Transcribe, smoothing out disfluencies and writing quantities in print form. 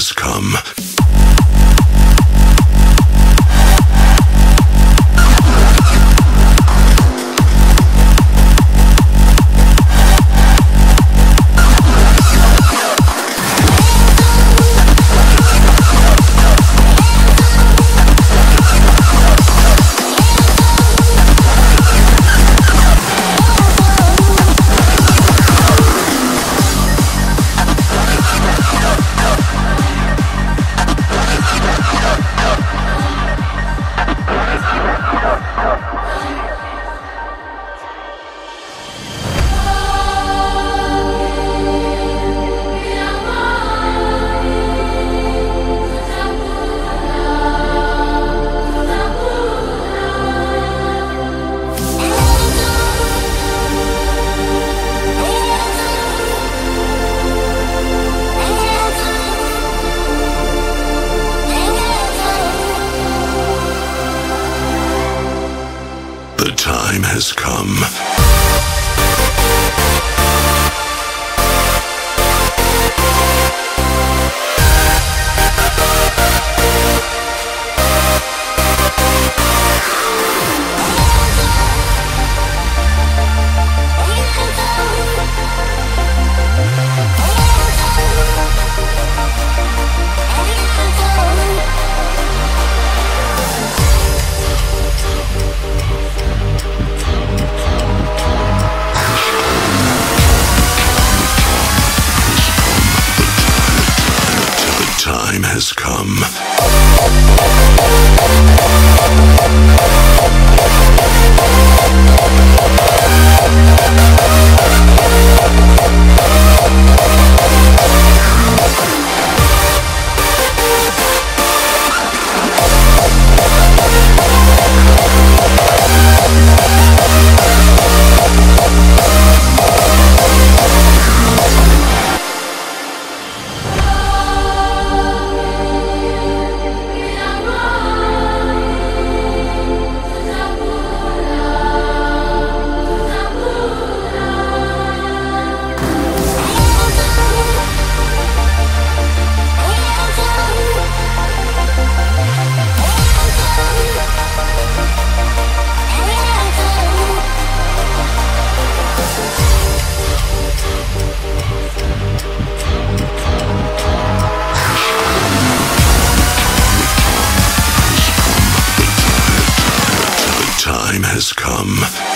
has come. The time has come. Time has come.